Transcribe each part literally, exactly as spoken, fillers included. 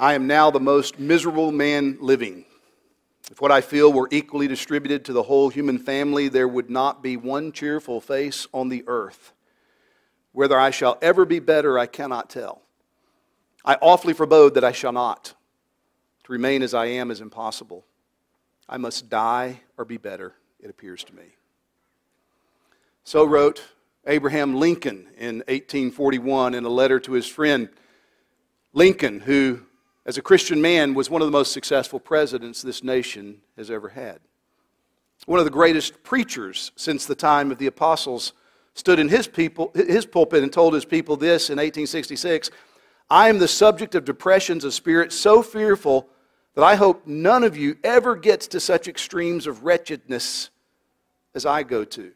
I am now the most miserable man living. If what I feel were equally distributed to the whole human family, there would not be one cheerful face on the earth. Whether I shall ever be better, I cannot tell. I awfully forebode that I shall not. To remain as I am is impossible. I must die or be better, it appears to me. So wrote Abraham Lincoln in eighteen forty-one in a letter to his friend Lincoln, who, as a Christian man, was one of the most successful presidents this nation has ever had. One of the greatest preachers since the time of the apostles stood in his, people, his pulpit and told his people this in eighteen sixty-six, I am the subject of depressions of spirit so fearful that I hope none of you ever gets to such extremes of wretchedness as I go to.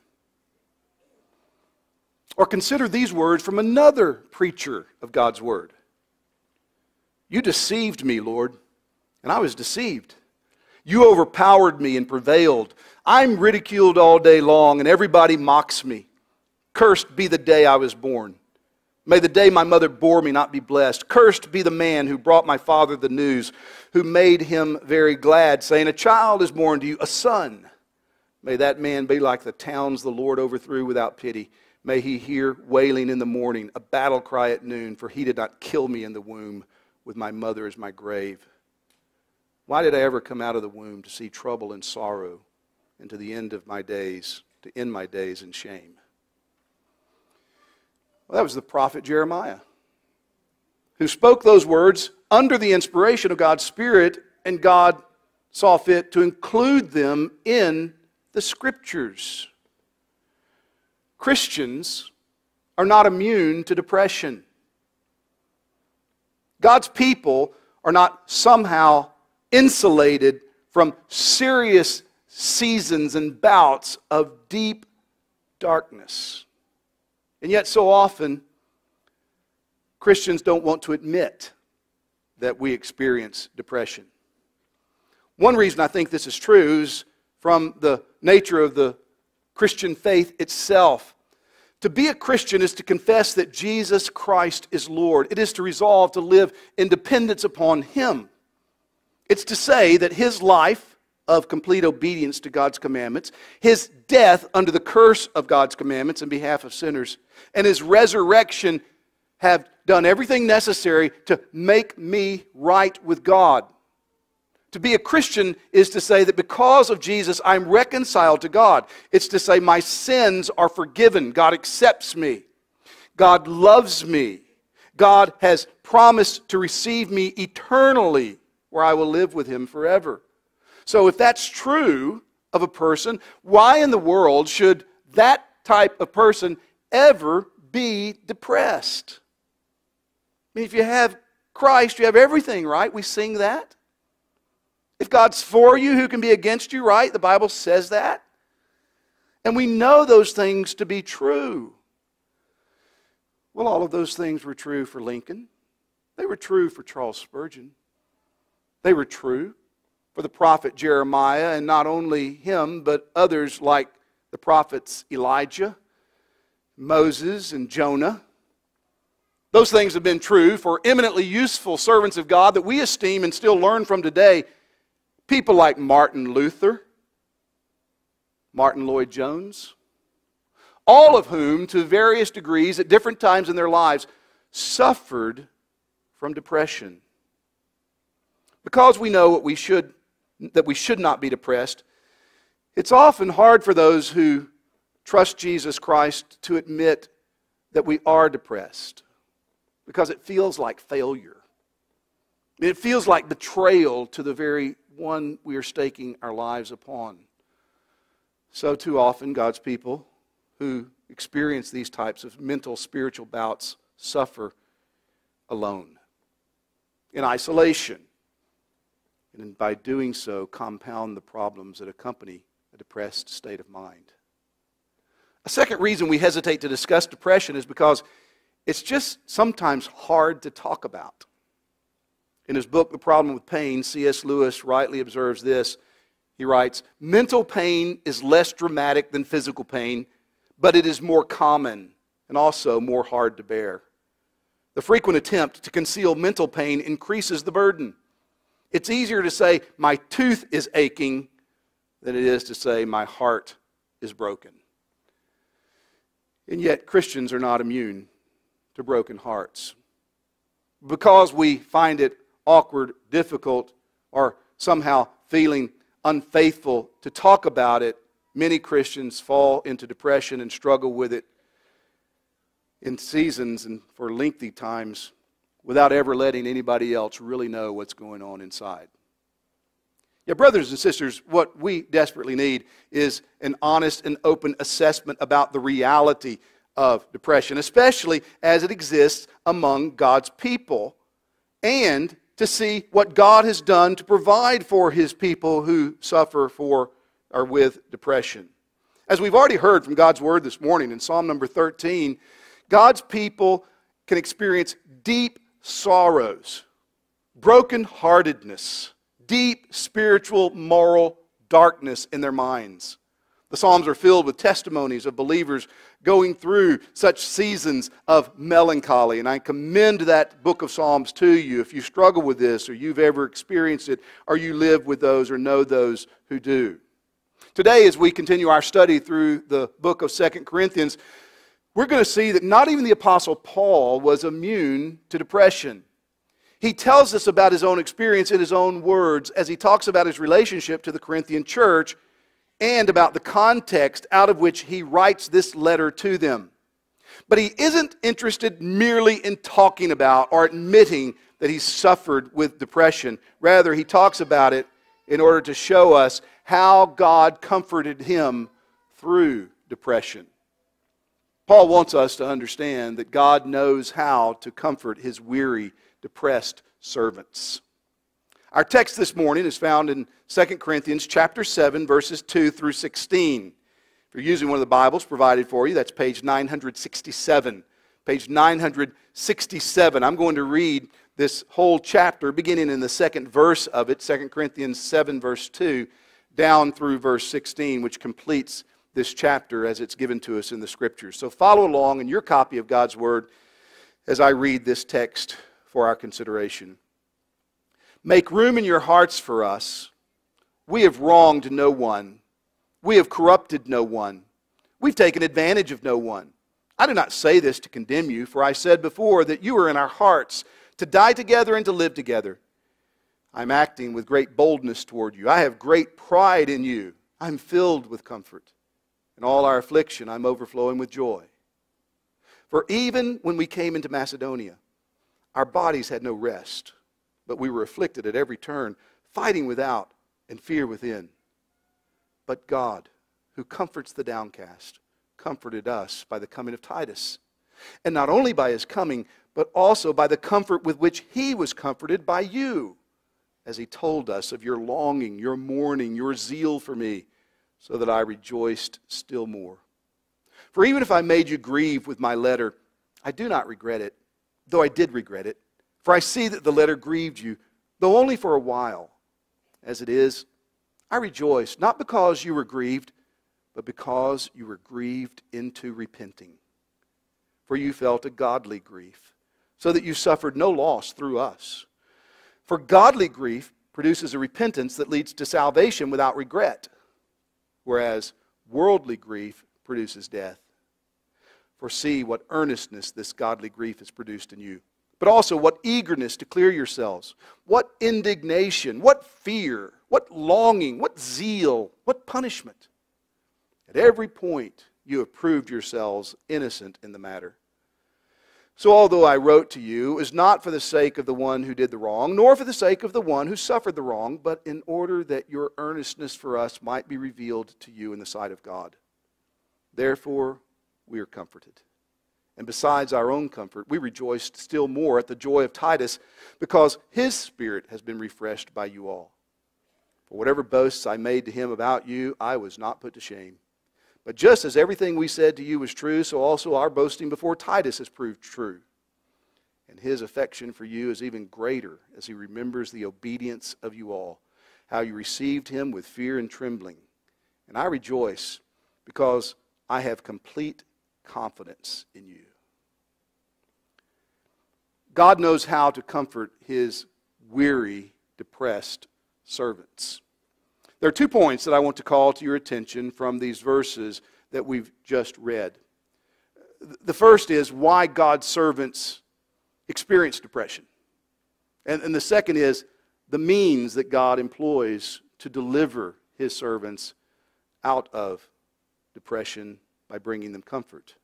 Or consider these words from another preacher of God's word. You deceived me, Lord, and I was deceived. You overpowered me and prevailed. I'm ridiculed all day long, and everybody mocks me. Cursed be the day I was born. May the day my mother bore me not be blessed. Cursed be the man who brought my father the news, who made him very glad, saying, a child is born to you, a son. May that man be like the towns the Lord overthrew without pity. May he hear wailing in the morning, a battle cry at noon, for he did not kill me in the womb. With my mother as my grave. Why did I ever come out of the womb to see trouble and sorrow, and to the end of my days, to end my days in shame? Well, that was the prophet Jeremiah, who spoke those words under the inspiration of God's Spirit, and God saw fit to include them in the Scriptures. Christians are not immune to depression. God's people are not somehow insulated from serious seasons and bouts of deep darkness. And yet so often, Christians don't want to admit that we experience depression. One reason I think this is true is from the nature of the Christian faith itself. To be a Christian is to confess that Jesus Christ is Lord. It is to resolve to live in dependence upon Him. It's to say that His life of complete obedience to God's commandments, His death under the curse of God's commandments in behalf of sinners, and His resurrection have done everything necessary to make me right with God. To be a Christian is to say that because of Jesus, I'm reconciled to God. It's to say my sins are forgiven. God accepts me. God loves me. God has promised to receive me eternally, where I will live with Him forever. So if that's true of a person, why in the world should that type of person ever be depressed? I mean, if you have Christ, you have everything, right? We sing that. If God's for you, who can be against you, right? The Bible says that. And we know those things to be true. Well, all of those things were true for Lincoln. They were true for Charles Spurgeon. They were true for the prophet Jeremiah, and not only him, but others like the prophets Elijah, Moses, and Jonah. Those things have been true for eminently useful servants of God that we esteem and still learn from today. People like Martin Luther, Martin Lloyd-Jones, all of whom, to various degrees, at different times in their lives, suffered from depression. Because we know what we should, that we should not be depressed, it's often hard for those who trust Jesus Christ to admit that we are depressed, because it feels like failure. It feels like betrayal to the very one we are staking our lives upon. So too often God's people who experience these types of mental, spiritual bouts suffer alone, in isolation, and by doing so compound the problems that accompany a depressed state of mind. A second reason we hesitate to discuss depression is because it's just sometimes hard to talk about. In his book, The Problem with Pain, C S Lewis rightly observes this. He writes, mental pain is less dramatic than physical pain, but it is more common and also more hard to bear. The frequent attempt to conceal mental pain increases the burden. It's easier to say, my tooth is aching, than it is to say, my heart is broken. And yet, Christians are not immune to broken hearts. Because we find it awkward, difficult, or somehow feeling unfaithful to talk about it, many Christians fall into depression and struggle with it in seasons and for lengthy times without ever letting anybody else really know what's going on inside. Yeah, brothers and sisters, what we desperately need is an honest and open assessment about the reality of depression, especially as it exists among God's people, and to see what God has done to provide for His people who suffer for or with depression. As we've already heard from God's Word this morning in Psalm number thirteen, God's people can experience deep sorrows, brokenheartedness, deep spiritual, moral darkness in their minds. The Psalms are filled with testimonies of believers going through such seasons of melancholy. And I commend that book of Psalms to you if you struggle with this, or you've ever experienced it, or you live with those or know those who do. Today, as we continue our study through the book of Second Corinthians, we're going to see that not even the Apostle Paul was immune to depression. He tells us about his own experience in his own words as he talks about his relationship to the Corinthian church and about the context out of which he writes this letter to them. But he isn't interested merely in talking about or admitting that he suffered with depression. Rather, he talks about it in order to show us how God comforted him through depression. Paul wants us to understand that God knows how to comfort his weary, depressed servants. Our text this morning is found in Second Corinthians chapter seven, verses two through sixteen. If you're using one of the Bibles provided for you, that's page nine sixty-seven. Page nine sixty-seven. I'm going to read this whole chapter, beginning in the second verse of it, Second Corinthians seven, verse two, down through verse sixteen, which completes this chapter as it's given to us in the Scriptures. So follow along in your copy of God's Word as I read this text for our consideration. Make room in your hearts for us. We have wronged no one. We have corrupted no one. We've taken advantage of no one. I do not say this to condemn you, for I said before that you are in our hearts, to die together and to live together. I'm acting with great boldness toward you. I have great pride in you. I'm filled with comfort. In all our affliction, I'm overflowing with joy. For even when we came into Macedonia, our bodies had no rest, but we were afflicted at every turn, fighting without and fear within. But God, who comforts the downcast, comforted us by the coming of Titus, and not only by his coming, but also by the comfort with which he was comforted by you, as he told us of your longing, your mourning, your zeal for me, so that I rejoiced still more. For even if I made you grieve with my letter, I do not regret it, though I did regret it, for I see that the letter grieved you, though only for a while. As it is, I rejoice, not because you were grieved, but because you were grieved into repenting. For you felt a godly grief, so that you suffered no loss through us. For godly grief produces a repentance that leads to salvation without regret, whereas worldly grief produces death. For see what earnestness this godly grief has produced in you, but also what eagerness to clear yourselves, what indignation, what fear, what longing, what zeal, what punishment. At every point you have proved yourselves innocent in the matter. So although I wrote to you, it was not for the sake of the one who did the wrong, nor for the sake of the one who suffered the wrong, but in order that your earnestness for us might be revealed to you in the sight of God. Therefore, we are comforted. And besides our own comfort, we rejoiced still more at the joy of Titus, because his spirit has been refreshed by you all. For whatever boasts I made to him about you, I was not put to shame. But just as everything we said to you was true, so also our boasting before Titus has proved true. And his affection for you is even greater as he remembers the obedience of you all, how you received him with fear and trembling. And I rejoice, because I have complete confidence in you. God knows how to comfort his weary, depressed servants. There are two points that I want to call to your attention from these verses that we've just read. The first is why God's servants experience depression. And, and the second is the means that God employs to deliver his servants out of depression by bringing them comfort.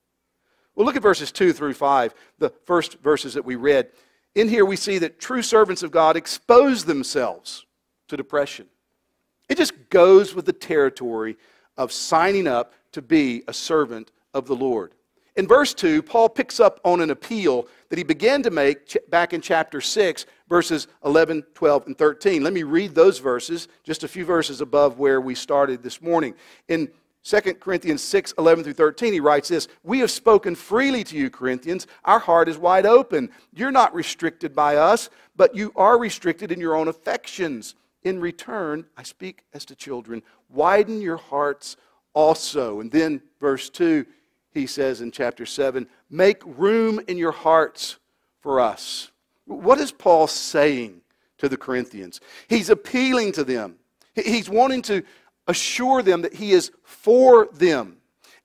Well, look at verses two through five, the first verses that we read. In here we see that true servants of God expose themselves to depression. It just goes with the territory of signing up to be a servant of the Lord. In verse two, Paul picks up on an appeal that he began to make back in chapter six, verses eleven, twelve, and thirteen. Let me read those verses, just a few verses above where we started this morning. In Second Corinthians six, eleven through thirteen, he writes this, "We have spoken freely to you, Corinthians. Our heart is wide open. You're not restricted by us, but you are restricted in your own affections. In return, I speak as to children. Widen your hearts also." And then verse two, he says in chapter seven, "Make room in your hearts for us." What is Paul saying to the Corinthians? He's appealing to them. He's wanting to assure them that he is for them.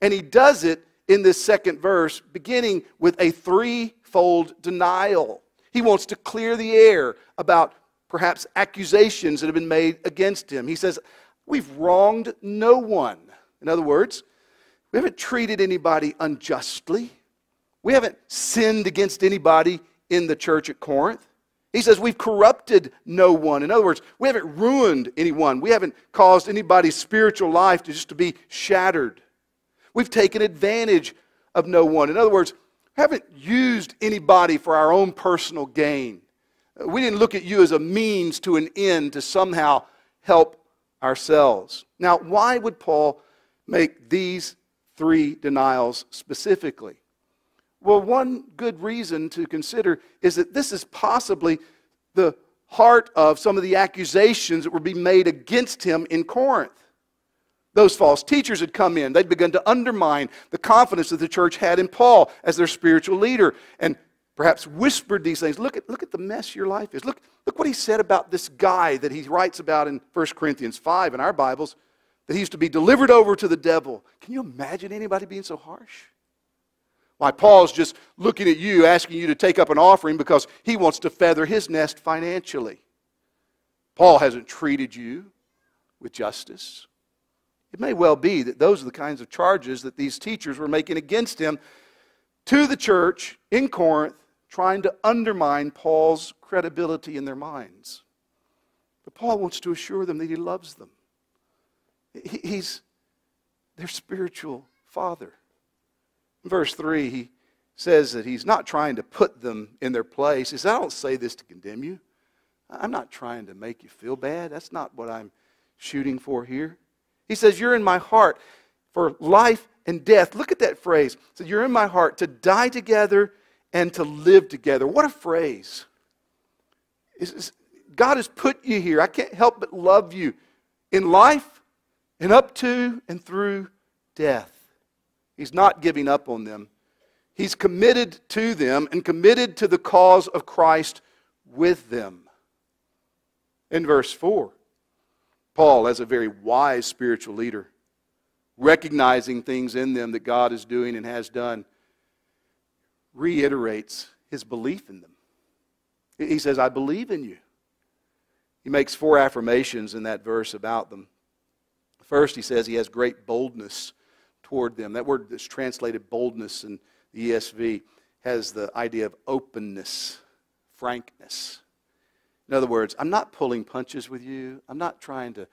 And he does it in this second verse, beginning with a threefold denial. He wants to clear the air about perhaps accusations that have been made against him. He says, "We've wronged no one." In other words, we haven't treated anybody unjustly. We haven't sinned against anybody in the church at Corinth. He says we've corrupted no one. In other words, we haven't ruined anyone. We haven't caused anybody's spiritual life to just to be shattered. We've taken advantage of no one. In other words, we haven't used anybody for our own personal gain. We didn't look at you as a means to an end to somehow help ourselves. Now, why would Paul make these three denials specifically? Well, one good reason to consider is that this is possibly the heart of some of the accusations that were being made against him in Corinth. Those false teachers had come in. They'd begun to undermine the confidence that the church had in Paul as their spiritual leader, and perhaps whispered these things. Look at, look at the mess your life is. Look, look what he said about this guy that he writes about in First Corinthians five in our Bibles, that he used to be delivered over to the devil. Can you imagine anybody being so harsh? Why, Paul's just looking at you, asking you to take up an offering because he wants to feather his nest financially. Paul hasn't treated you with justice. It may well be that those are the kinds of charges that these teachers were making against him to the church in Corinth, trying to undermine Paul's credibility in their minds. But Paul wants to assure them that he loves them. He's their spiritual father. In verse three, he says that he's not trying to put them in their place. He says, "I don't say this to condemn you. I'm not trying to make you feel bad. That's not what I'm shooting for here." He says, "You're in my heart for life and death." Look at that phrase. So you're in my heart to die together and to live together. What a phrase. God has put you here. I can't help but love you in life and up to and through death. He's not giving up on them. He's committed to them and committed to the cause of Christ with them. In verse four, Paul, as a very wise spiritual leader, recognizing things in them that God is doing and has done, reiterates his belief in them. He says, "I believe in you." He makes four affirmations in that verse about them. First, he says he has great boldness toward them. That word that's translated boldness in the E S V has the idea of openness, frankness. In other words, I'm not pulling punches with you. I'm not trying to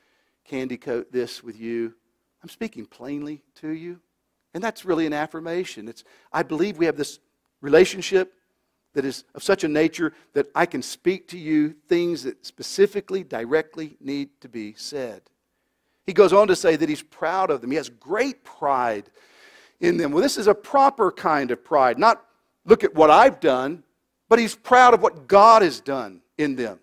candy coat this with you. I'm speaking plainly to you. And that's really an affirmation. It's, I believe we have this relationship that is of such a nature that I can speak to you things that specifically, directly need to be said. He goes on to say that he's proud of them. He has great pride in them. Well, this is a proper kind of pride. Not look at what I've done, but he's proud of what God has done in them.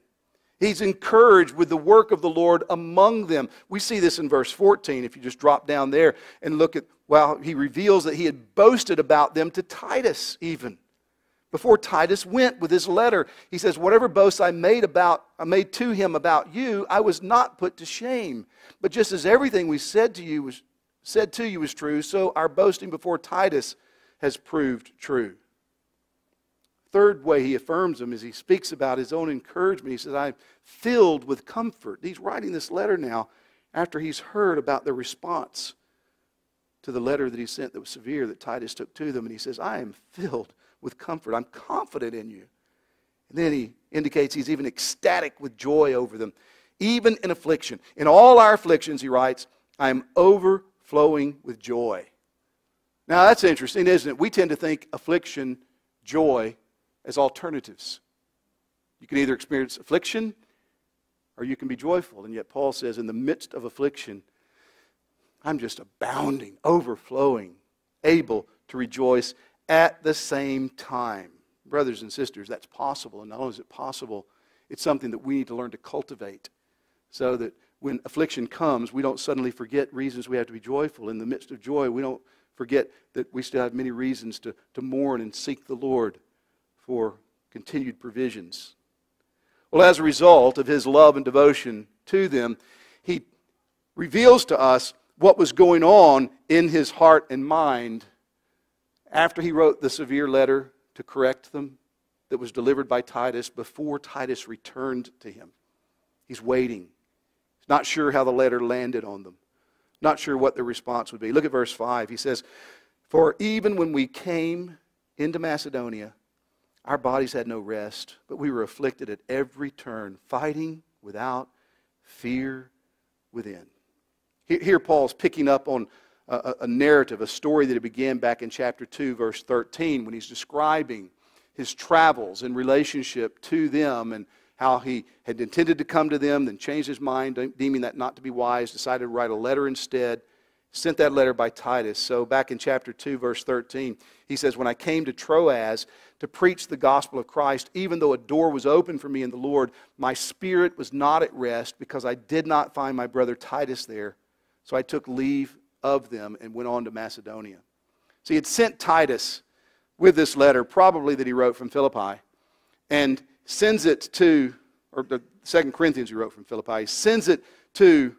He's encouraged with the work of the Lord among them. We see this in verse fourteen, if you just drop down there and look at, well, he reveals that he had boasted about them to Titus even. before Titus went with his letter. He says, whatever boasts I made about, I made to him about you, I was not put to shame. But just as everything we said to you was said to you was true, so our boasting before Titus has proved true. Third way he affirms him is he speaks about his own encouragement. He says, I'm filled with comfort. He's writing this letter now after he's heard about the response to the letter that he sent that was severe that Titus took to them. And he says, I am filled with comfort. I'm confident in you. And then he indicates he's even ecstatic with joy over them. Even in affliction, in all our afflictions, he writes, I am overflowing with joy. Now that's interesting, isn't it? We tend to think affliction, joy, as alternatives. You can either experience affliction or you can be joyful. And yet Paul says in the midst of affliction, I'm just abounding, overflowing, able to rejoice at the same time. Brothers and sisters, that's possible. And not only is it possible, it's something that we need to learn to cultivate so that when affliction comes, we don't suddenly forget reasons we have to be joyful. In the midst of joy, we don't forget that we still have many reasons to, to mourn and seek the Lord for continued provisions. Well, as a result of his love and devotion to them, he reveals to us what was going on in his heart and mind after he wrote the severe letter to correct them that was delivered by Titus before Titus returned to him. He's waiting. He's not sure how the letter landed on them. Not sure what the response would be. Look at verse five. He says, for even when we came into Macedonia, our bodies had no rest, but we were afflicted at every turn, fighting without, fear within. Here Paul's picking up on a, a narrative, a story that he began back in chapter two, verse thirteen, when he's describing his travels in relationship to them and how he had intended to come to them, then changed his mind, deeming that not to be wise, decided to write a letter instead, sent that letter by Titus. So back in chapter two, verse thirteen, he says, when I came to Troas to preach the gospel of Christ, even though a door was open for me in the Lord, my spirit was not at rest because I did not find my brother Titus there. So I took leave of them and went on to Macedonia. So he had sent Titus with this letter, probably that he wrote from Philippi, and sends it to, or the Second Corinthians he wrote from Philippi, he sends it to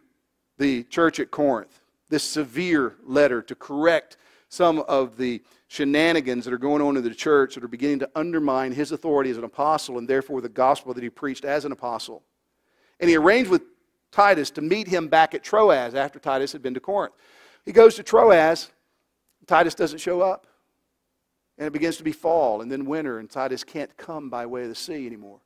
the church at Corinth, this severe letter to correct some of the shenanigans that are going on in the church that are beginning to undermine his authority as an apostle and therefore the gospel that he preached as an apostle. And he arranged with Titus to meet him back at Troas after Titus had been to Corinth. He goes to Troas, Titus doesn't show up. And it begins to be fall and then winter, and Titus can't come by way of the sea anymore.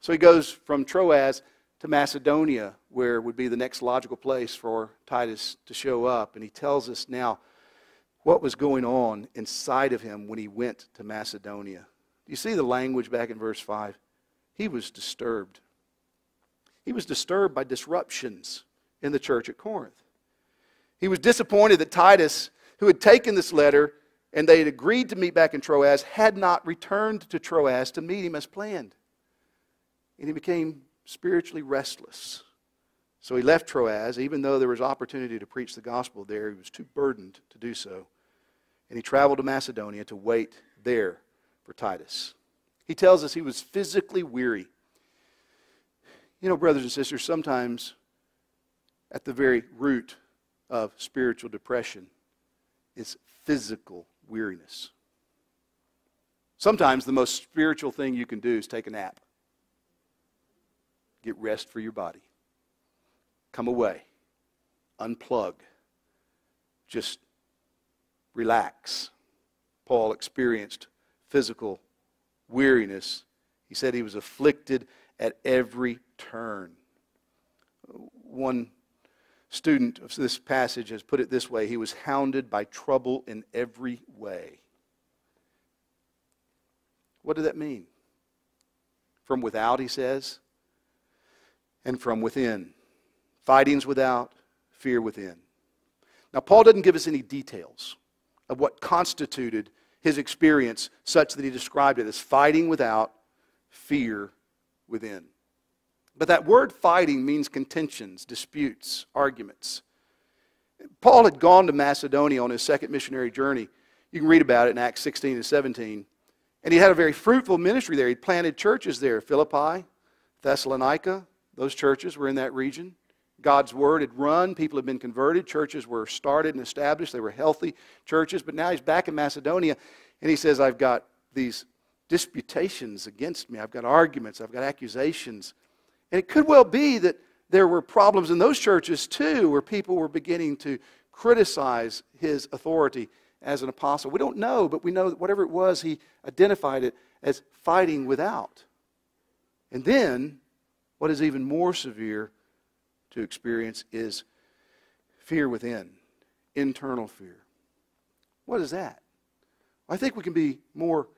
So he goes from Troas to Macedonia, where would be the next logical place for Titus to show up. And he tells us now what was going on inside of him when he went to Macedonia. You see the language back in verse five? He was disturbed. He was disturbed by disruptions in the church at Corinth. He was disappointed that Titus, who had taken this letter, and they had agreed to meet back in Troas, had not returned to Troas to meet him as planned. And he became spiritually restless. So he left Troas, even though there was opportunity to preach the gospel there. He was too burdened to do so. And he traveled to Macedonia to wait there for Titus. He tells us he was physically weary. You know, brothers and sisters, sometimes at the very root of spiritual depression is physical weariness. Sometimes the most spiritual thing you can do is take a nap. Get rest for your body. Come away. Unplug. Just relax. Paul experienced physical weariness. He said he was afflicted at every turn. One student of this passage has put it this way. He was hounded by trouble in every way. What did that mean? From without, he says, and from within. Fightings without, fear within. Now, Paul doesn't give us any details of what constituted his experience such that he described it as fighting without, fear within. But that word fighting means contentions, disputes, arguments. Paul had gone to Macedonia on his second missionary journey. You can read about it in Acts sixteen and seventeen. And he had a very fruitful ministry there. He planted churches there. Philippi, Thessalonica, those churches were in that region. God's word had run. People had been converted. Churches were started and established. They were healthy churches. But now he's back in Macedonia, and he says, I've got these disputations against me. I've got arguments. I've got accusations. And it could well be that there were problems in those churches too, where people were beginning to criticize his authority as an apostle. We don't know, but we know that whatever it was, he identified it as fighting without. And then, what is even more severe to experience is fear within, internal fear. What is that? I think we can be more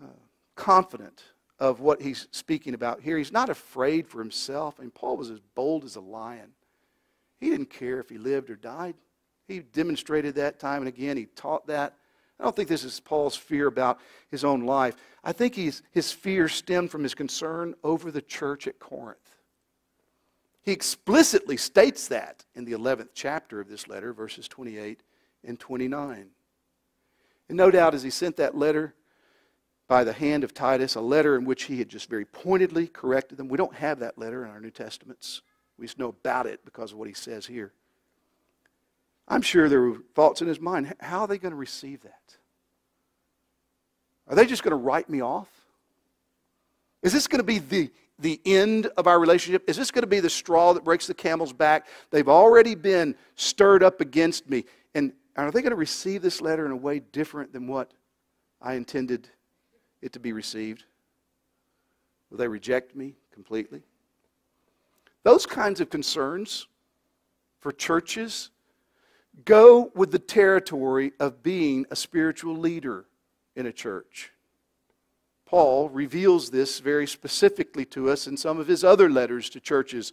uh, confident of what he's speaking about here. He's not afraid for himself. I mean, Paul was as bold as a lion. He didn't care if he lived or died. He demonstrated that time and again. He taught that. I don't think this is Paul's fear about his own life. I think he's, his fear stemmed from his concern over the church at Corinth. He explicitly states that in the eleventh chapter of this letter, verses twenty-eight and twenty-nine. And no doubt as he sent that letter by the hand of Titus, a letter in which he had just very pointedly corrected them. We don't have that letter in our New Testaments. We just know about it because of what he says here. I'm sure there were thoughts in his mind. How are they going to receive that? Are they just going to write me off? Is this going to be the the end of our relationship? Is this going to be the straw that breaks the camel's back? They've already been stirred up against me. And are they going to receive this letter in a way different than what I intended it to be received? Will they reject me completely? Those kinds of concerns for churches go with the territory of being a spiritual leader in a church. Paul reveals this very specifically to us in some of his other letters to churches.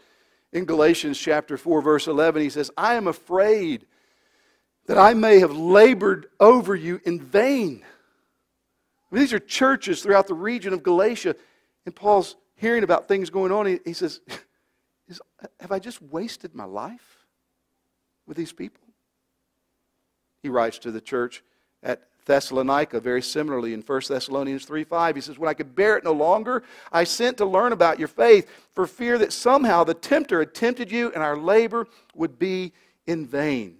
In Galatians chapter four, verse eleven, he says, I am afraid that I may have labored over you in vain. I mean, these are churches throughout the region of Galatia, and Paul's hearing about things going on. He, he says, have I just wasted my life with these people? He writes to the church at Thessalonica, very similarly in First Thessalonians three five, he says, when I could bear it no longer, I sent to learn about your faith for fear that somehow the tempter had tempted you and our labor would be in vain.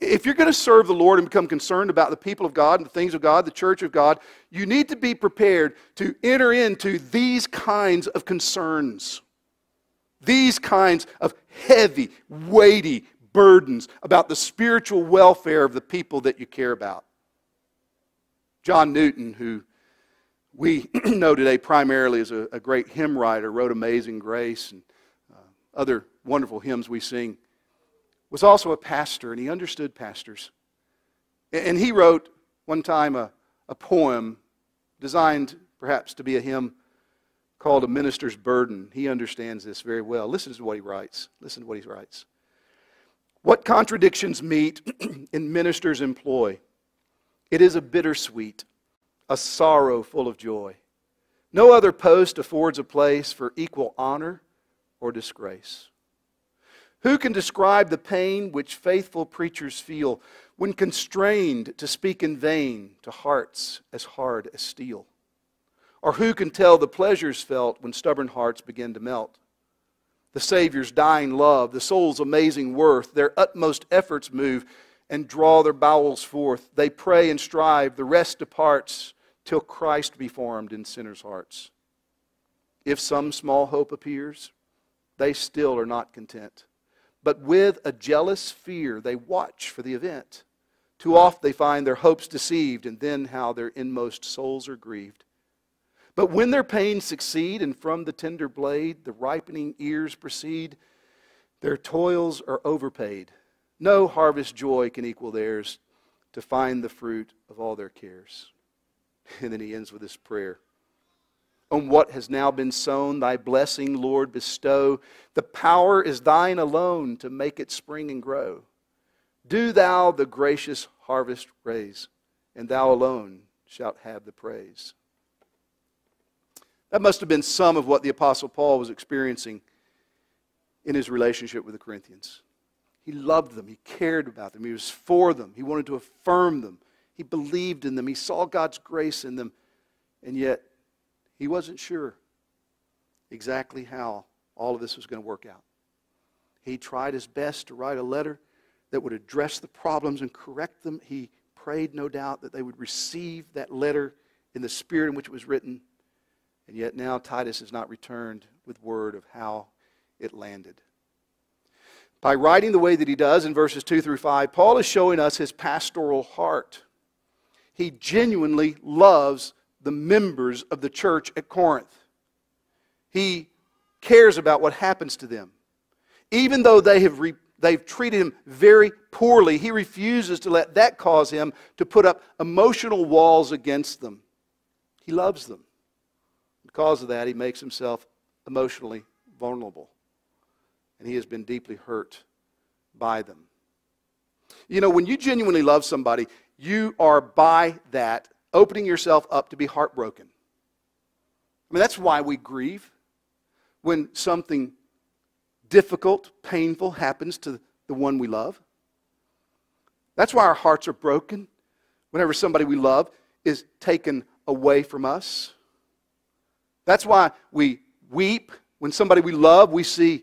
If you're going to serve the Lord and become concerned about the people of God and the things of God, the church of God, you need to be prepared to enter into these kinds of concerns, these kinds of heavy, weighty concerns, burdens about the spiritual welfare of the people that you care about. John Newton, who we know today primarily as a, a great hymn writer, wrote Amazing Grace and uh, other wonderful hymns we sing, was also a pastor, and he understood pastors. And, and he wrote one time a, a poem designed perhaps to be a hymn called A Minister's Burden. He understands this very well. Listen to what he writes. Listen to what he writes. What contradictions meet in ministers' employ? It is a bittersweet, a sorrow full of joy. No other post affords a place for equal honor or disgrace. Who can describe the pain which faithful preachers feel when constrained to speak in vain to hearts as hard as steel? Or who can tell the pleasures felt when stubborn hearts begin to melt? The Savior's dying love, the soul's amazing worth, their utmost efforts move and draw their bowels forth. They pray and strive, the rest departs till Christ be formed in sinners' hearts. If some small hope appears, they still are not content. But with a jealous fear, they watch for the event. Too oft they find their hopes deceived, and then how their inmost souls are grieved. But when their pains succeed, and from the tender blade the ripening ears proceed, their toils are overpaid. No harvest joy can equal theirs to find the fruit of all their cares. And then he ends with this prayer. On what has now been sown, thy blessing, Lord, bestow. The power is thine alone to make it spring and grow. Do thou the gracious harvest raise, and thou alone shalt have the praise. That must have been some of what the Apostle Paul was experiencing in his relationship with the Corinthians. He loved them. He cared about them. He was for them. He wanted to affirm them. He believed in them. He saw God's grace in them. And yet, he wasn't sure exactly how all of this was going to work out. He tried his best to write a letter that would address the problems and correct them. He prayed, no doubt, that they would receive that letter in the spirit in which it was written. And yet now Titus has not returned with word of how it landed. By writing the way that he does in verses two through five, Paul is showing us his pastoral heart. He genuinely loves the members of the church at Corinth. He cares about what happens to them. Even though they have re they've treated him very poorly, he refuses to let that cause him to put up emotional walls against them. He loves them. Because of that, he makes himself emotionally vulnerable. And he has been deeply hurt by them. You know, when you genuinely love somebody, you are by that opening yourself up to be heartbroken. I mean, that's why we grieve. When something difficult, painful happens to the one we love. That's why our hearts are broken whenever somebody we love is taken away from us. That's why we weep when somebody we love we see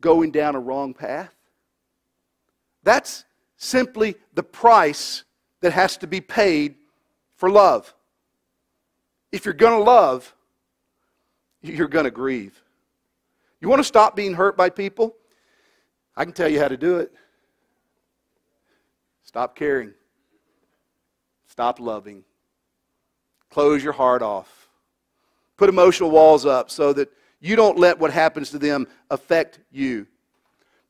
going down a wrong path. That's simply the price that has to be paid for love. If you're going to love, you're going to grieve. You want to stop being hurt by people? I can tell you how to do it. Stop caring. Stop loving. Close your heart off. Put emotional walls up so that you don't let what happens to them affect you.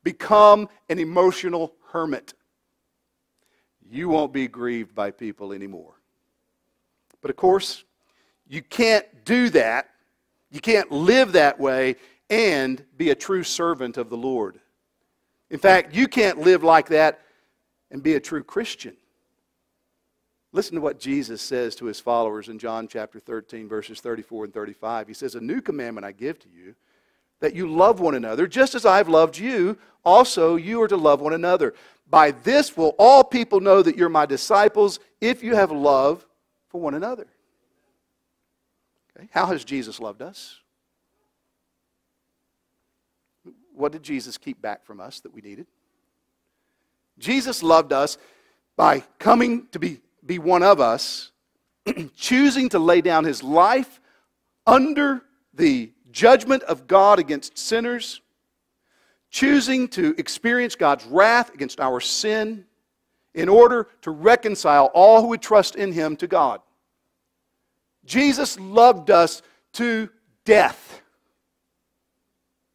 Become an emotional hermit. You won't be grieved by people anymore. But of course, you can't do that. You can't live that way and be a true servant of the Lord. In fact, you can't live like that and be a true Christian. Listen to what Jesus says to his followers in John chapter thirteen, verses thirty-four and thirty-five. He says, "A new commandment I give to you, that you love one another, just as I have loved you, also you are to love one another. By this will all people know that you're my disciples, if you have love for one another." Okay, how has Jesus loved us? What did Jesus keep back from us that we needed? Jesus loved us by coming to be, be one of us, choosing to lay down his life under the judgment of God against sinners, choosing to experience God's wrath against our sin in order to reconcile all who would trust in him to God. Jesus loved us to death.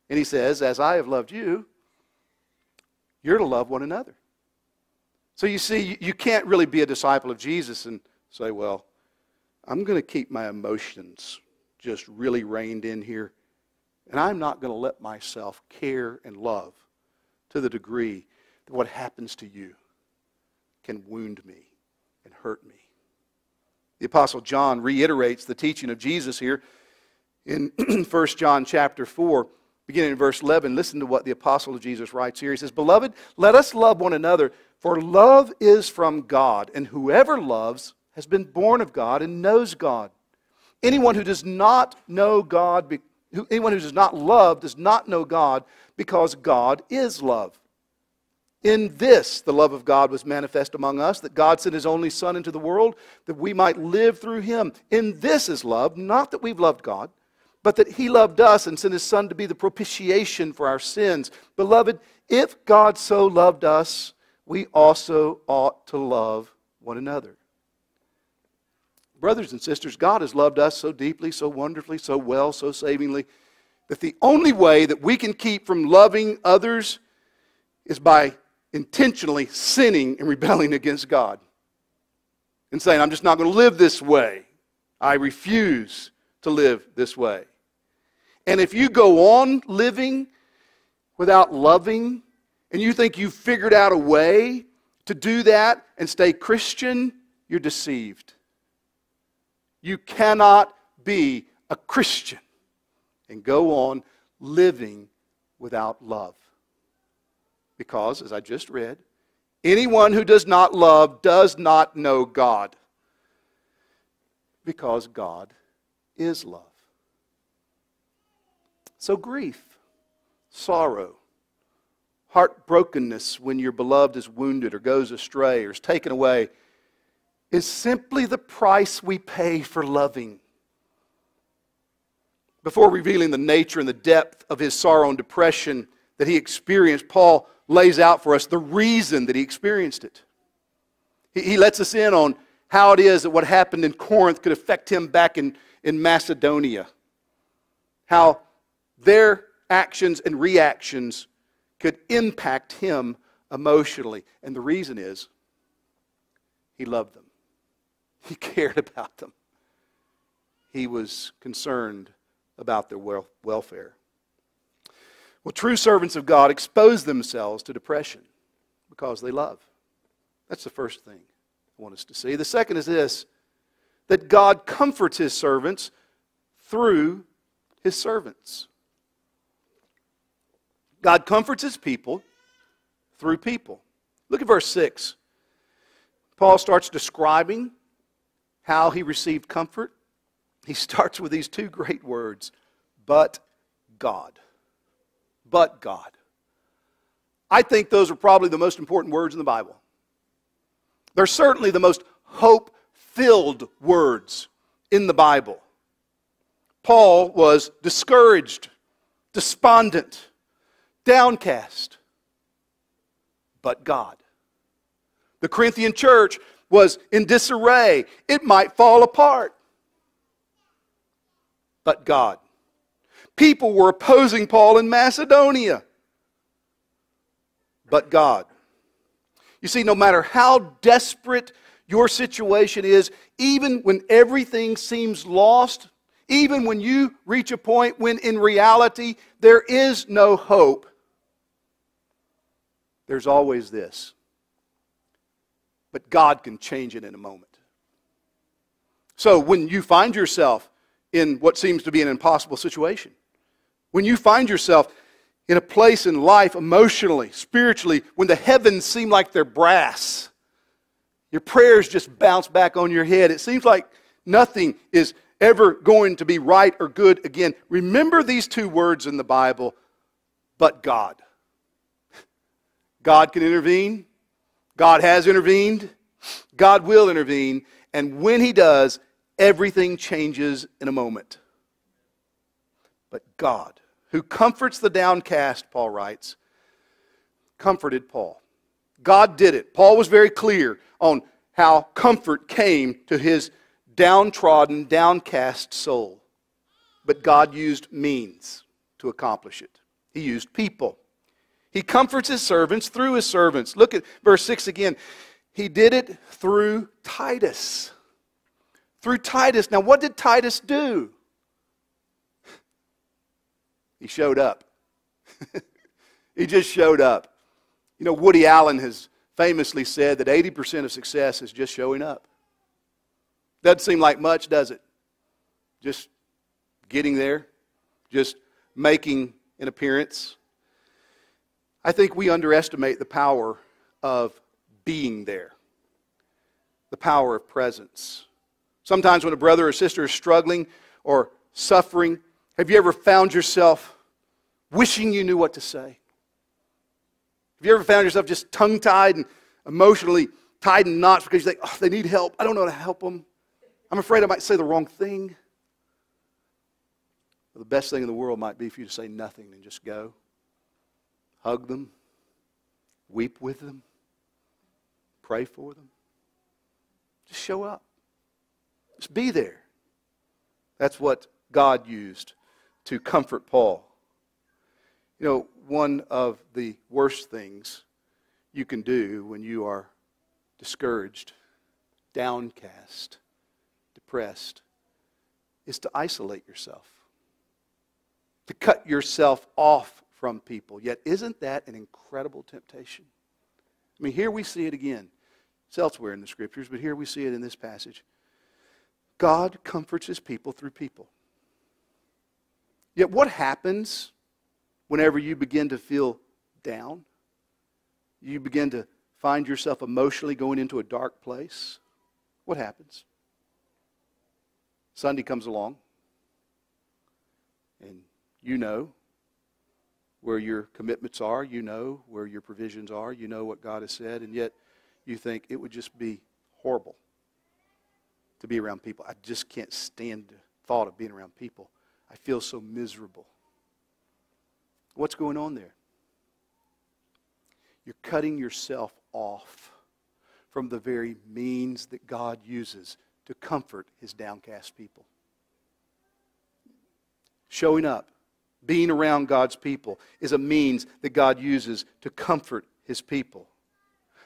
And he says, as I have loved you, you're to love one another. So you see, you can't really be a disciple of Jesus and say, well, I'm going to keep my emotions just really reined in here, and I'm not going to let myself care and love to the degree that what happens to you can wound me and hurt me. The Apostle John reiterates the teaching of Jesus here in First John chapter four. Beginning in verse eleven, listen to what the apostle of Jesus writes here. He says, "Beloved, let us love one another, for love is from God, and whoever loves has been born of God and knows God. Anyone who does not know God, anyone who does not love does not know God, because God is love. In this, the love of God was manifest among us, that God sent his only Son into the world, that we might live through him. In this is love, not that we've loved God, but that he loved us and sent his Son to be the propitiation for our sins. Beloved, if God so loved us, we also ought to love one another." Brothers and sisters, God has loved us so deeply, so wonderfully, so well, so savingly, that the only way that we can keep from loving others is by intentionally sinning and rebelling against God. And saying, I'm just not going to live this way. I refuse to live this way. And if you go on living without loving, and you think you've figured out a way to do that and stay Christian, you're deceived. You cannot be a Christian and go on living without love. Because, as I just read, Anyone who does not love does not know God, because God is love. So grief, sorrow, heartbrokenness when your beloved is wounded or goes astray or is taken away is simply the price we pay for loving. Before revealing the nature and the depth of his sorrow and depression that he experienced, Paul lays out for us the reason that he experienced it. He, he lets us in on how it is that what happened in Corinth could affect him back in, in Macedonia. How their actions and reactions could impact him emotionally. And the reason is he loved them. He cared about them. He was concerned about their wel- welfare. Well, true servants of God expose themselves to depression because they love. That's the first thing I want us to see. The second is this, that God comforts his servants through his servants. God comforts his people through people. Look at verse six. Paul starts describing how he received comfort. He starts with these two great words, but God. But God. I think those are probably the most important words in the Bible. They're certainly the most hope-filled words in the Bible. Paul was discouraged, despondent, downcast. But God. The Corinthian church was in disarray. It might fall apart. But God. People were opposing Paul in Macedonia. But God. You see, no matter how desperate your situation is, even when everything seems lost, even when you reach a point when in reality there is no hope, there's always this. But God can change it in a moment. So when you find yourself in what seems to be an impossible situation, when you find yourself in a place in life, emotionally, spiritually, when the heavens seem like they're brass, your prayers just bounce back on your head, it seems like nothing is ever going to be right or good again, remember these two words in the Bible, but God. God can intervene. God has intervened. God will intervene. And when he does, everything changes in a moment. But God, who comforts the downcast, Paul writes, comforted Paul. God did it. Paul was very clear on how comfort came to his downtrodden, downcast soul. But God used means to accomplish it. He used people. He comforts his servants through his servants. Look at verse six again. He did it through Titus. Through Titus. Now, what did Titus do? He showed up. He just showed up. You know, Woody Allen has famously said that eighty percent of success is just showing up. Doesn't seem like much, does it? Just getting there, just making an appearance. I think we underestimate the power of being there, the power of presence. Sometimes when a brother or sister is struggling or suffering, have you ever found yourself wishing you knew what to say? Have you ever found yourself just tongue-tied and emotionally tied in knots because you think, oh, they need help. I don't know how to help them. I'm afraid I might say the wrong thing. Well, the best thing in the world might be for you to say nothing and just go. Hug them. Weep with them. Pray for them. Just show up. Just be there. That's what God used to comfort Paul. You know, one of the worst things you can do when you are discouraged, downcast, depressed, is to isolate yourself, to cut yourself off from people. Yet isn't that an incredible temptation? I mean, here we see it again. It's elsewhere in the Scriptures, but here we see it in this passage. God comforts his people through people. Yet what happens whenever you begin to feel down? You begin to find yourself emotionally going into a dark place, what happens? Sunday comes along, and you know where your commitments are, you know where your provisions are, you know what God has said, and yet you think it would just be horrible to be around people. I just can't stand the thought of being around people. I feel so miserable. What's going on there? You're cutting yourself off from the very means that God uses to comfort his downcast people. Showing up, being around God's people is a means that God uses to comfort his people.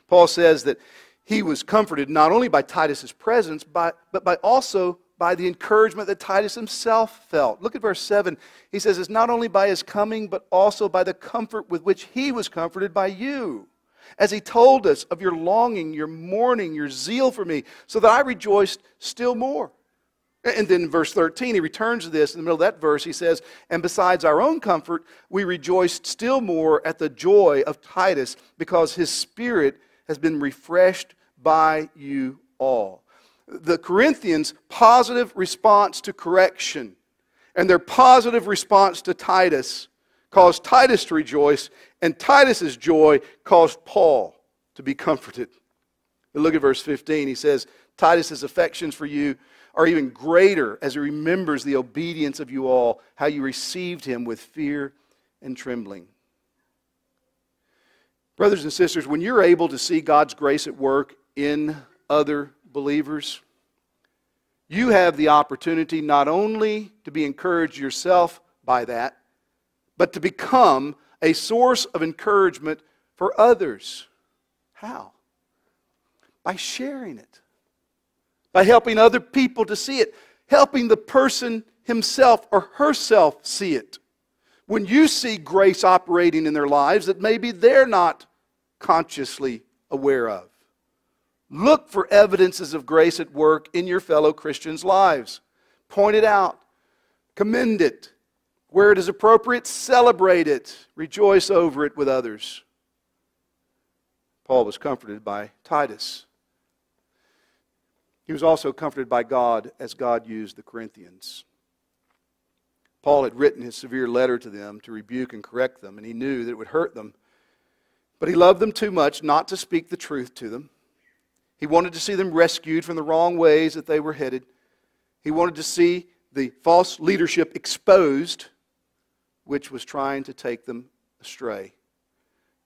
Paul says that he was comforted not only by Titus's presence, but by also by the encouragement that Titus himself felt. Look at verse seven. He says, it's not only by his coming, but also by the comfort with which he was comforted by you, as he told us of your longing, your mourning, your zeal for me, so that I rejoiced still more. And then in verse thirteen, he returns to this. In the middle of that verse, he says, and besides our own comfort, we rejoiced still more at the joy of Titus, because his spirit has been refreshed by you all. The Corinthians' positive response to correction and their positive response to Titus caused Titus to rejoice, and Titus's joy caused Paul to be comforted. But look at verse fifteen. He says, Titus's affections for you are even greater as he remembers the obedience of you all, how you received him with fear and trembling. Brothers and sisters, when you're able to see God's grace at work in other believers, you have the opportunity not only to be encouraged yourself by that, but to become a source of encouragement for others. How? By sharing it. By helping other people to see it. Helping the person himself or herself see it. When you see grace operating in their lives that maybe they're not consciously aware of. Look for evidences of grace at work in your fellow Christians' lives. Point it out. Commend it. Where it is appropriate, celebrate it. Rejoice over it with others. Paul was comforted by Titus. He was also comforted by God as God used the Corinthians. Paul had written his severe letter to them to rebuke and correct them, and he knew that it would hurt them. But he loved them too much not to speak the truth to them. He wanted to see them rescued from the wrong ways that they were headed. He wanted to see the false leadership exposed, which was trying to take them astray.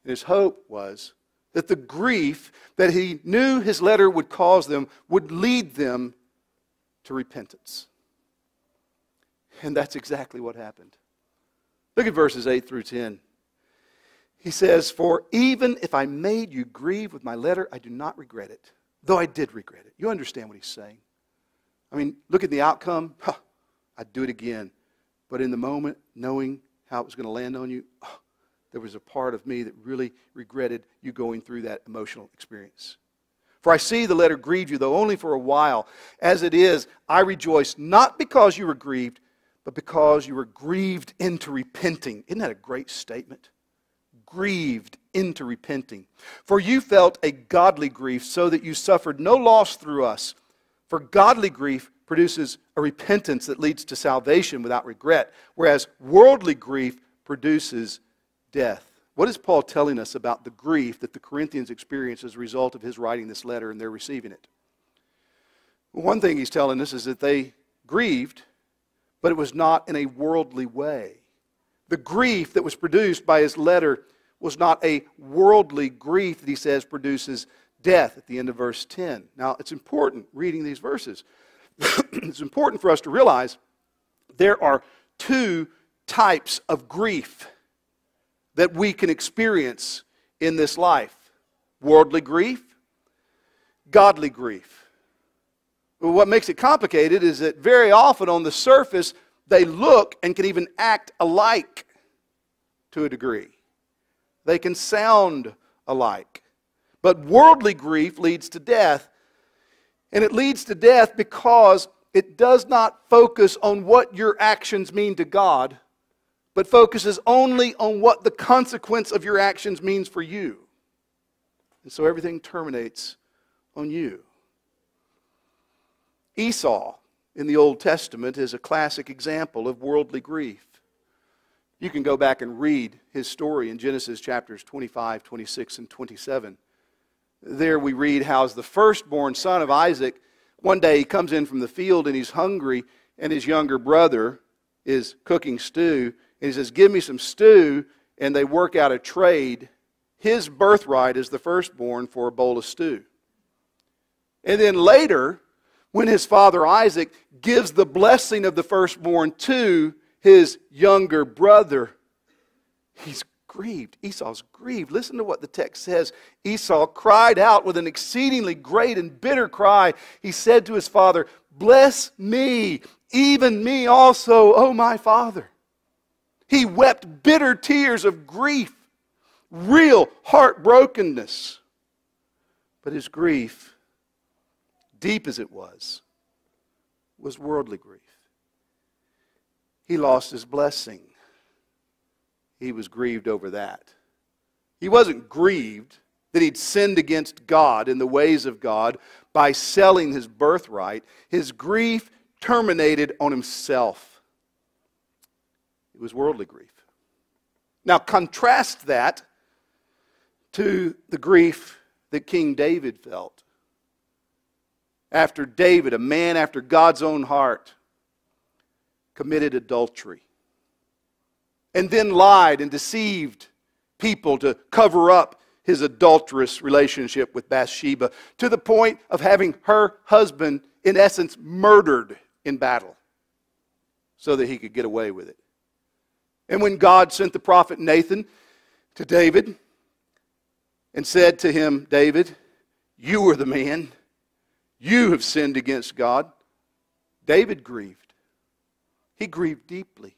And his hope was that the grief that he knew his letter would cause them would lead them to repentance. And that's exactly what happened. Look at verses eight through ten. He says, for even if I made you grieve with my letter, I do not regret it. Though I did regret it. You understand what he's saying. I mean, look at the outcome. Huh, I'd do it again. But in the moment, knowing how it was going to land on you, oh, there was a part of me that really regretted you going through that emotional experience. For I see the letter grieved you, though only for a while. As it is, I rejoice not because you were grieved, but because you were grieved into repenting. Isn't that a great statement? Grieved into repenting. For you felt a godly grief, so that you suffered no loss through us. For godly grief produces a repentance that leads to salvation without regret, whereas worldly grief produces death. What is Paul telling us about the grief that the Corinthians experienced as a result of his writing this letter and their receiving it? Well, one thing he's telling us is that they grieved, but it was not in a worldly way. The grief that was produced by his letter was not a worldly grief that he says produces death at the end of verse ten. Now, it's important reading these verses. It's important for us to realize there are two types of grief that we can experience in this life. Worldly grief, godly grief. What makes it complicated is that very often on the surface, they look and can even act alike to a degree. They can sound alike. But worldly grief leads to death. And it leads to death because it does not focus on what your actions mean to God, but focuses only on what the consequence of your actions means for you. And so everything terminates on you. Esau in the Old Testament is a classic example of worldly grief. You can go back and read his story in Genesis chapters twenty-five, twenty-six, and twenty-seven. There we read how the firstborn son of Isaac, one day he comes in from the field and he's hungry, and his younger brother is cooking stew, and he says, "Give me some stew," and they work out a trade. His birthright is the firstborn for a bowl of stew. And then later, when his father Isaac gives the blessing of the firstborn to his younger brother, he's grieved. Esau's grieved. Listen to what the text says. Esau cried out with an exceedingly great and bitter cry. He said to his father, "Bless me, even me also, O my father." He wept bitter tears of grief, real heartbrokenness. But his grief, deep as it was, was worldly grief. He lost his blessing. He was grieved over that. He wasn't grieved that he'd sinned against God in the ways of God by selling his birthright. His grief terminated on himself. It was worldly grief. Now contrast that to the grief that King David felt. After David, a man after God's own heart, committed adultery and then lied and deceived people to cover up his adulterous relationship with Bathsheba, to the point of having her husband, in essence, murdered in battle so that he could get away with it. And when God sent the prophet Nathan to David and said to him, "David, you were the man. You have sinned against God," David grieved. He grieved deeply.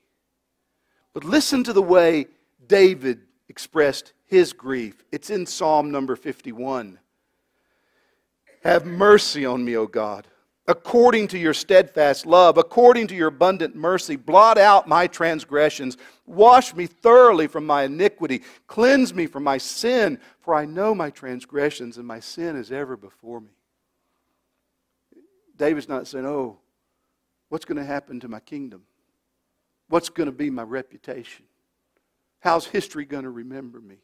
But listen to the way David expressed his grief. It's in Psalm number fifty-one. "Have mercy on me, O God, according to your steadfast love, according to your abundant mercy. Blot out my transgressions. Wash me thoroughly from my iniquity. Cleanse me from my sin, for I know my transgressions, and my sin is ever before me." David's not saying, "Oh, what's going to happen to my kingdom? What's going to be my reputation? How's history going to remember me?"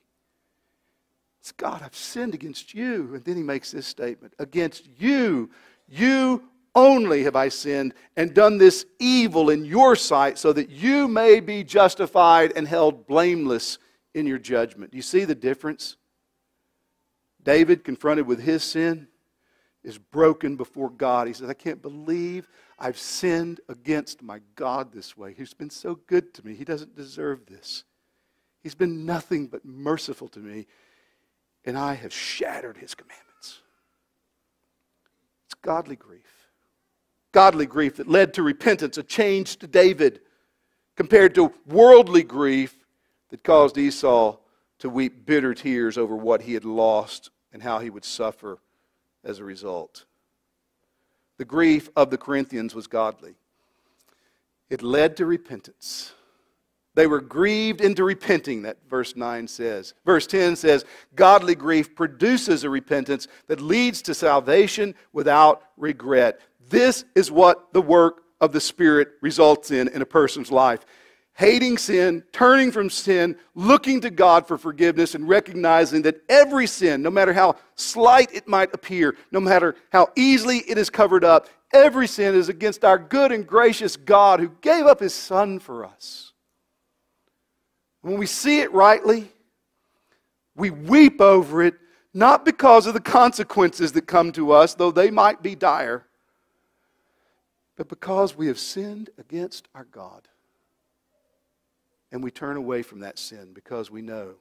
It's, "God, I've sinned against you." And then he makes this statement, "Against you, you only have I sinned and done this evil in your sight, so that you may be justified and held blameless in your judgment." Do you see the difference? David, confronted with his sin, is broken before God. He says, "I can't believe I've sinned against my God this way, who's been so good to me. He doesn't deserve this. He's been nothing but merciful to me, and I have shattered his commandments." It's godly grief. Godly grief that led to repentance, a change to David, compared to worldly grief that caused Esau to weep bitter tears over what he had lost and how he would suffer as a result. The grief of the Corinthians was godly. It led to repentance. They were grieved into repenting, that verse nine says. Verse ten says, "Godly grief produces a repentance that leads to salvation without regret." This is what the work of the Spirit results in in a person's life. Hating sin, turning from sin, looking to God for forgiveness, and recognizing that every sin, no matter how slight it might appear, no matter how easily it is covered up, every sin is against our good and gracious God who gave up his Son for us. When we see it rightly, we weep over it, not because of the consequences that come to us, though they might be dire, but because we have sinned against our God. And we turn away from that sin because we know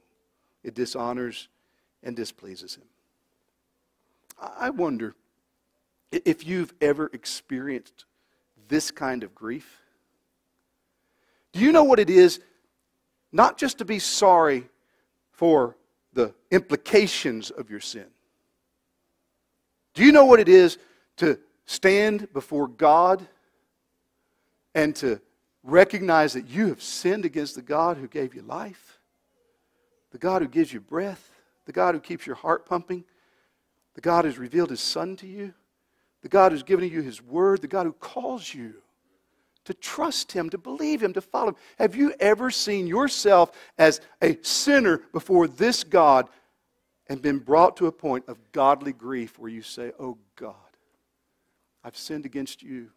it dishonors and displeases him. I wonder if you've ever experienced this kind of grief. Do you know what it is not just to be sorry for the implications of your sin? Do you know what it is to stand before God and to recognize that you have sinned against the God who gave you life, the God who gives you breath, the God who keeps your heart pumping, The God who's revealed his Son to you, the God who's given you his word, the God who calls you to trust him, to believe him, to follow him. Have you ever seen yourself as a sinner before this God and been brought to a point of godly grief where you say, "Oh God, I've sinned against you.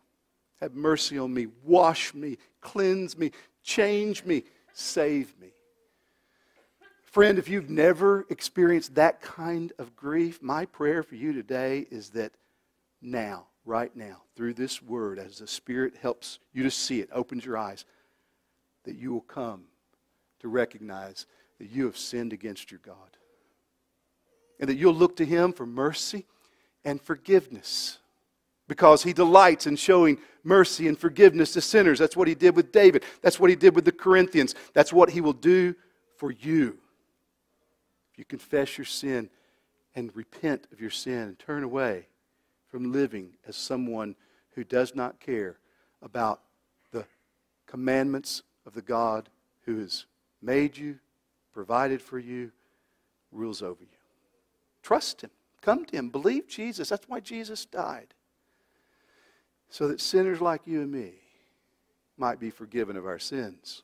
Have mercy on me. Wash me. Cleanse me. Change me. Save me." Friend, if you've never experienced that kind of grief, my prayer for you today is that now, right now, through this word, as the Spirit helps you to see it, opens your eyes, that you will come to recognize that you have sinned against your God. And that you'll look to him for mercy and forgiveness, because he delights in showing mercy and forgiveness to sinners. That's what he did with David. That's what he did with the Corinthians. That's what he will do for you. If you confess your sin and repent of your sin and turn away from living as someone who does not care about the commandments of the God who has made you, provided for you, rules over you. Trust him. Come to him. Believe Jesus. That's why Jesus died. So that sinners like you and me might be forgiven of our sins.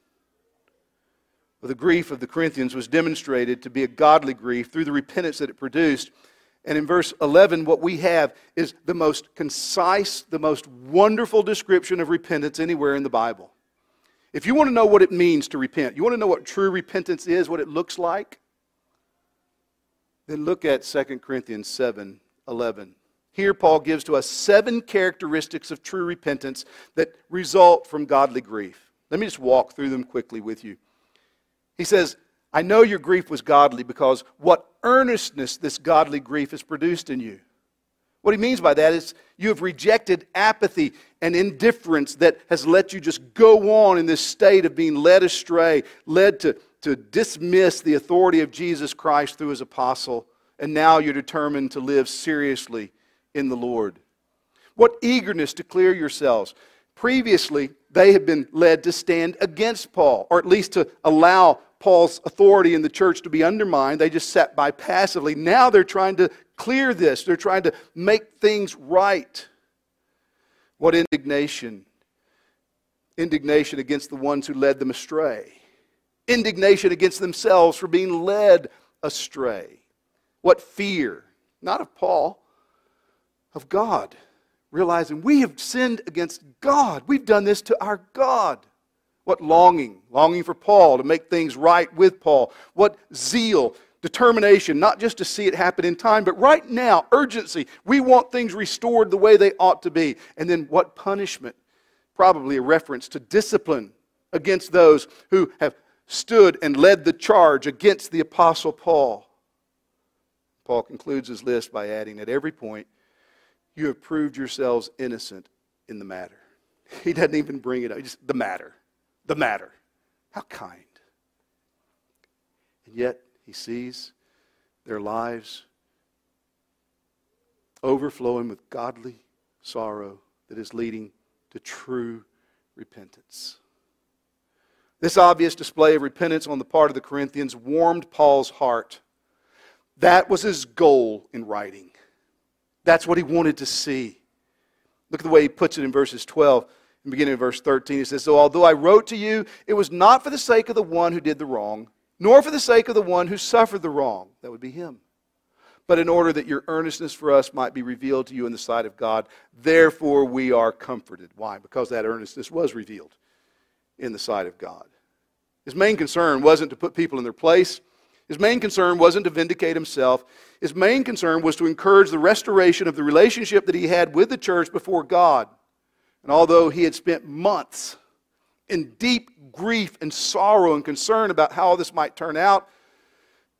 Well, the grief of the Corinthians was demonstrated to be a godly grief through the repentance that it produced. And in verse eleven, what we have is the most concise, the most wonderful description of repentance anywhere in the Bible. If you want to know what it means to repent, you want to know what true repentance is, what it looks like, then look at Second Corinthians seven eleven. Here Paul gives to us seven characteristics of true repentance that result from godly grief. Let me just walk through them quickly with you. He says, "I know your grief was godly because what earnestness this godly grief has produced in you." What he means by that is you have rejected apathy and indifference that has let you just go on in this state of being led astray, led to, to dismiss the authority of Jesus Christ through his apostle, and now you're determined to live seriously in the Lord. What eagerness to clear yourselves. Previously, they had been led to stand against Paul, or at least to allow Paul's authority in the church to be undermined. They just sat by passively. Now they're trying to clear this. They're trying to make things right. What indignation. Indignation against the ones who led them astray. Indignation against themselves for being led astray. What fear. Not of Paul, of God, realizing we have sinned against God. We've done this to our God. What longing, longing for Paul, to make things right with Paul. What zeal, determination, not just to see it happen in time, but right now, urgency. We want things restored the way they ought to be. And then what punishment, probably a reference to discipline against those who have stood and led the charge against the Apostle Paul. Paul concludes his list by adding, at every point, you have proved yourselves innocent in the matter. He doesn't even bring it up. Just the matter. The matter. How kind. And yet he sees their lives overflowing with godly sorrow that is leading to true repentance. This obvious display of repentance on the part of the Corinthians warmed Paul's heart. That was his goal in writing. That's what he wanted to see. Look at the way he puts it in verses twelve and beginning of verse thirteen. He says, "So although I wrote to you, it was not for the sake of the one who did the wrong, nor for the sake of the one who suffered the wrong." That would be him. "But in order that your earnestness for us might be revealed to you in the sight of God, therefore we are comforted." Why? Because that earnestness was revealed in the sight of God. His main concern wasn't to put people in their place. His main concern wasn't to vindicate himself. His main concern was to encourage the restoration of the relationship that he had with the church before God. And although he had spent months in deep grief and sorrow and concern about how this might turn out,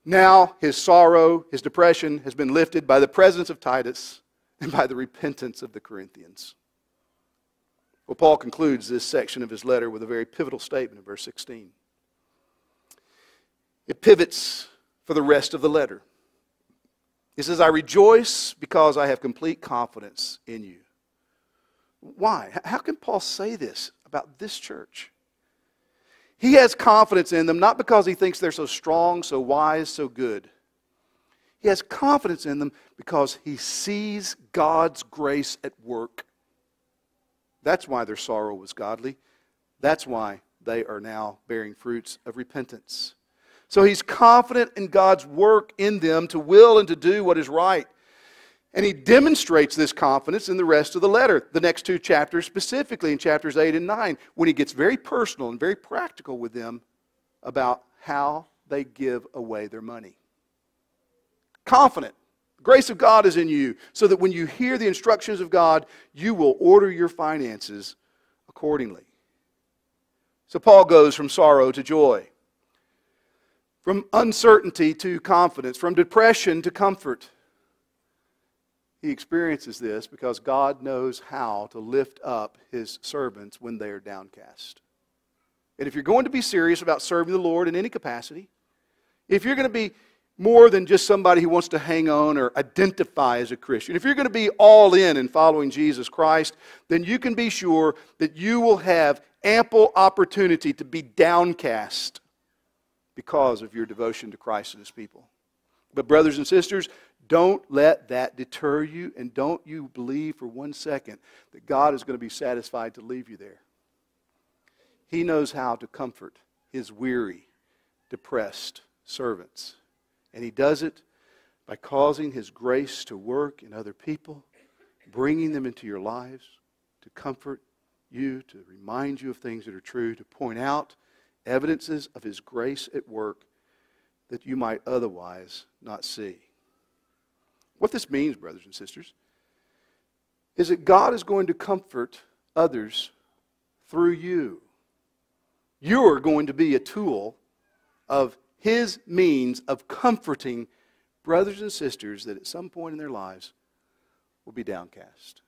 now his sorrow, his depression has been lifted by the presence of Titus and by the repentance of the Corinthians. Well, Paul concludes this section of his letter with a very pivotal statement in verse sixteen. It pivots for the rest of the letter. He says, "I rejoice because I have complete confidence in you." Why? How can Paul say this about this church? He has confidence in them not because he thinks they're so strong, so wise, so good. He has confidence in them because he sees God's grace at work. That's why their sorrow was godly. That's why they are now bearing fruits of repentance. So he's confident in God's work in them to will and to do what is right. And he demonstrates this confidence in the rest of the letter, the next two chapters specifically, in chapters eight and nine, when he gets very personal and very practical with them about how they give away their money. Confident. The grace of God is in you, so that when you hear the instructions of God, you will order your finances accordingly. So Paul goes from sorrow to joy, from uncertainty to confidence, from depression to comfort. He experiences this because God knows how to lift up his servants when they are downcast. And if you're going to be serious about serving the Lord in any capacity, if you're going to be more than just somebody who wants to hang on or identify as a Christian, if you're going to be all in in following Jesus Christ, then you can be sure that you will have ample opportunity to be downcast because of your devotion to Christ and his people. But brothers and sisters, don't let that deter you, and don't you believe for one second that God is going to be satisfied to leave you there. He knows how to comfort his weary, depressed servants. And he does it by causing his grace to work in other people, bringing them into your lives to comfort you, to remind you of things that are true, to point out evidences of his grace at work that you might otherwise not see. What this means, brothers and sisters, is that God is going to comfort others through you. You are going to be a tool of his means of comforting brothers and sisters that at some point in their lives will be downcast.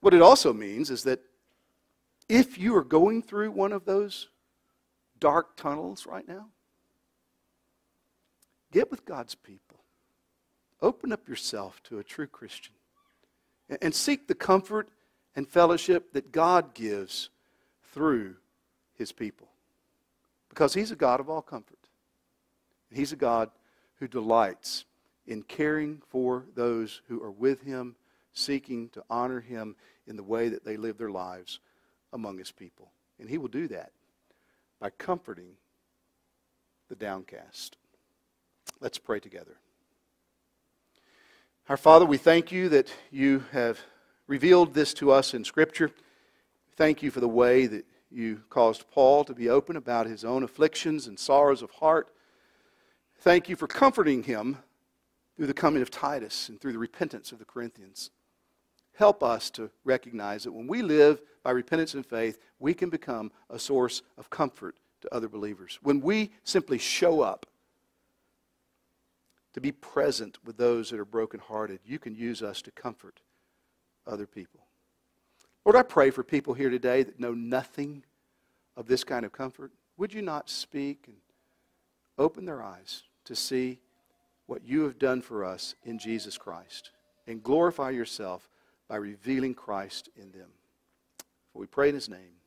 What it also means is that if you are going through one of those dark tunnels right now, get with God's people. Open up yourself to a true Christian and seek the comfort and fellowship that God gives through his people, because he's a God of all comfort. He's a God who delights in caring for those who are with him, seeking to honor him in the way that they live their lives among his people. And he will do that by comforting the downcast. Let's pray together. Our Father, we thank you that you have revealed this to us in Scripture. Thank you for the way that you caused Paul to be open about his own afflictions and sorrows of heart. Thank you for comforting him through the coming of Titus and through the repentance of the Corinthians. Help us to recognize that when we live by repentance and faith, we can become a source of comfort to other believers. When we simply show up to be present with those that are brokenhearted, you can use us to comfort other people. Lord, I pray for people here today that know nothing of this kind of comfort. Would you not speak and open their eyes to see what you have done for us in Jesus Christ, and glorify yourself by revealing Christ in them. For we pray in his name.